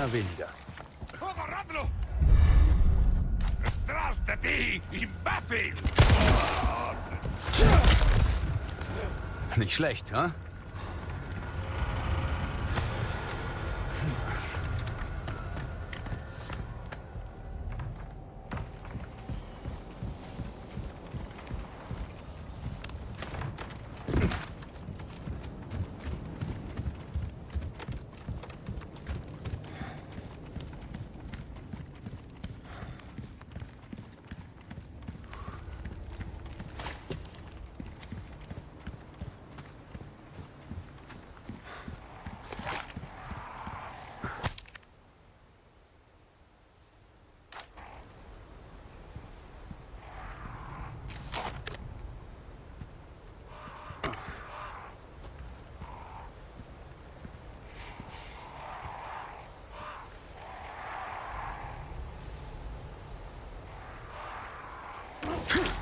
einer weniger. Nicht schlecht, ha? Phew!